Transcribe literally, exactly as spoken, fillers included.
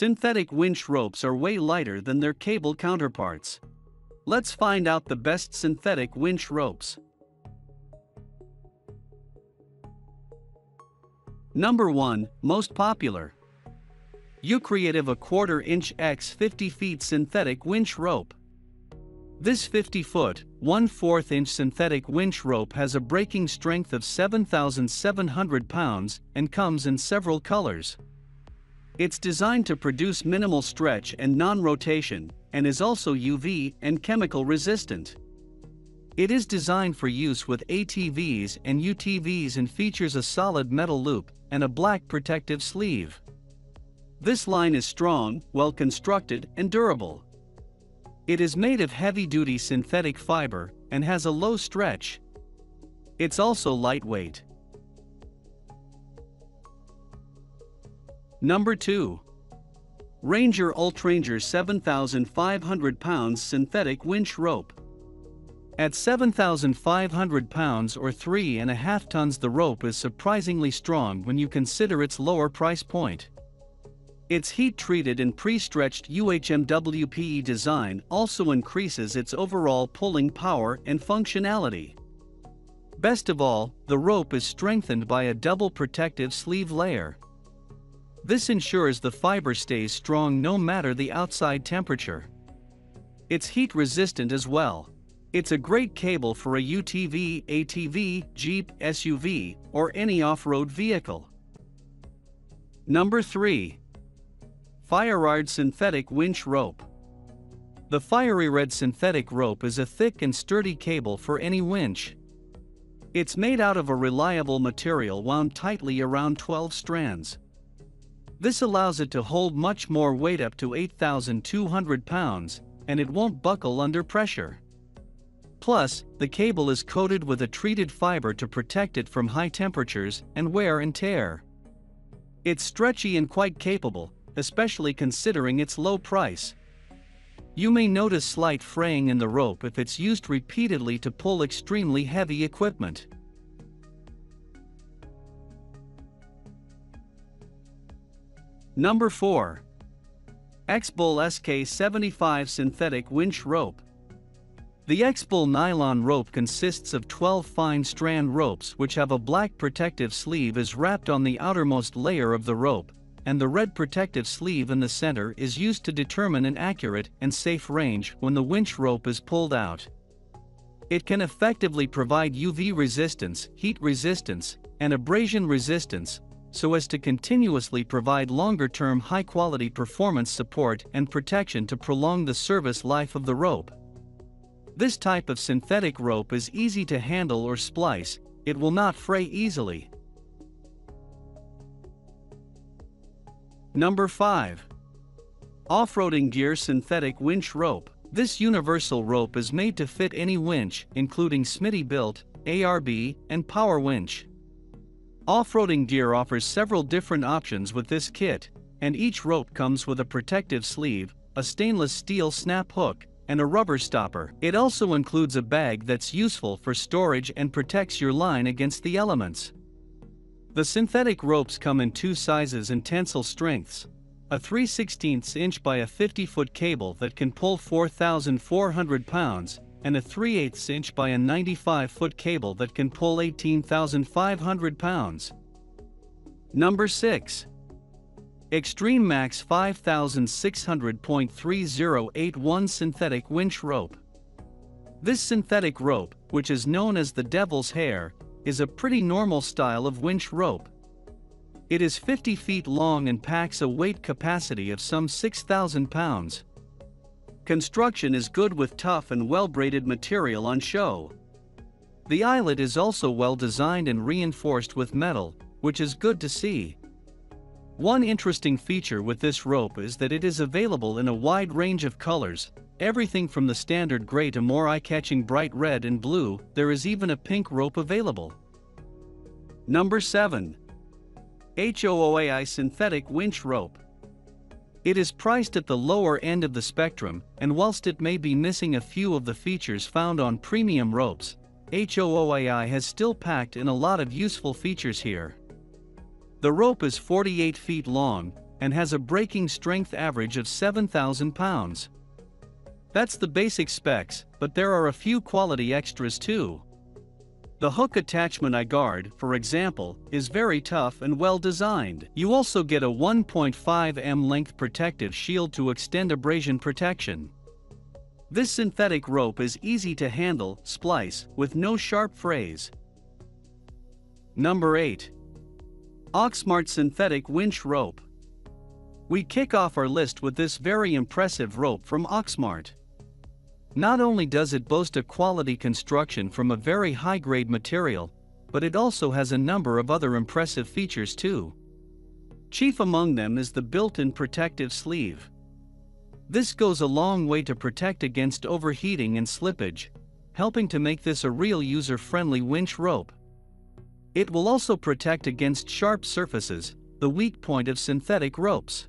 Synthetic winch ropes are way lighter than their cable counterparts. Let's find out the best synthetic winch ropes. Number one. Most popular. U-Creative a quarter inch x fifty feet synthetic winch rope. This fifty foot, one fourth inch synthetic winch rope has a braking strength of seven thousand seven hundred pounds and comes in several colors. It's designed to produce minimal stretch and non-rotation, and is also U V and chemical resistant. It is designed for use with A T Vs and U T Vs and features a solid metal loop and a black protective sleeve. This line is strong, well-constructed, and durable. It is made of heavy-duty synthetic fiber and has a low stretch. It's also lightweight. Number two. Ranger Ultranger seven thousand five hundred pounds synthetic winch rope. At seven thousand five hundred pounds or three and a half tons, the rope is surprisingly strong when you consider its lower price point. Its heat-treated and pre-stretched U H M W P E design also increases its overall pulling power and functionality. Best of all, the rope is strengthened by a double protective sleeve layer. This ensures the fiber stays strong no matter the outside temperature. It's heat-resistant as well. It's a great cable for a U T V, A T V, Jeep, S U V, or any off-road vehicle. Number three. FIERYRED synthetic winch rope. The FIERYRED synthetic rope is a thick and sturdy cable for any winch. It's made out of a reliable material wound tightly around twelve strands. This allows it to hold much more weight, up to eight thousand two hundred pounds, and it won't buckle under pressure. Plus, the cable is coated with a treated fiber to protect it from high temperatures and wear and tear. It's stretchy and quite capable, especially considering its low price. You may notice slight fraying in the rope if it's used repeatedly to pull extremely heavy equipment. Number four. X-Bull S K seventy-five synthetic winch rope. The X-Bull nylon rope consists of twelve fine strand ropes which have a black protective sleeve is wrapped on the outermost layer of the rope, and the red protective sleeve in the center is used to determine an accurate and safe range when the winch rope is pulled out. It can effectively provide U V resistance, heat resistance, and abrasion resistance, so as to continuously provide longer-term high-quality performance support and protection to prolong the service life of the rope. This type of synthetic rope is easy to handle or splice, it will not fray easily. Number five. Off-roading gear synthetic winch rope. This universal rope is made to fit any winch, including Smittybilt, A R B, and power winch. Off-roading gear offers several different options with this kit, and each rope comes with a protective sleeve, a stainless steel snap hook, and a rubber stopper. It also includes a bag that's useful for storage and protects your line against the elements. The synthetic ropes come in two sizes and tensile strengths, a three sixteenths inch by a fifty foot cable that can pull four thousand four hundred pounds, and a three eighths inch by a ninety-five foot cable that can pull eighteen thousand five hundred pounds. Number six. Extreme Max five thousand six hundred point three zero eight one synthetic winch rope. This synthetic rope, which is known as the devil's hair, is a pretty normal style of winch rope. It is fifty feet long and packs a weight capacity of some six thousand pounds. Construction is good with tough and well-braided material on show. The eyelet is also well designed and reinforced with metal, which is good to see. One interesting feature with this rope is that it is available in a wide range of colors, everything from the standard gray to more eye-catching bright red and blue. There is even a pink rope available. Number seven. HOOAI synthetic winch rope. It is priced at the lower end of the spectrum, and whilst it may be missing a few of the features found on premium ropes, HOOAI has still packed in a lot of useful features here. The rope is forty-eight feet long, and has a braking strength average of seven thousand pounds. That's the basic specs, but there are a few quality extras too. The hook attachment I guard, for example, is very tough and well designed. You also get a one point five millimeter length protective shield to extend abrasion protection. This synthetic rope is easy to handle, splice, with no sharp frays. Number eight. Auxmart synthetic winch rope. We kick off our list with this very impressive rope from Auxmart. Not only does it boast a quality construction from a very high-grade material, but it also has a number of other impressive features too. Chief among them is the built-in protective sleeve. This goes a long way to protect against overheating and slippage, helping to make this a real user-friendly winch rope. It will also protect against sharp surfaces, the weak point of synthetic ropes.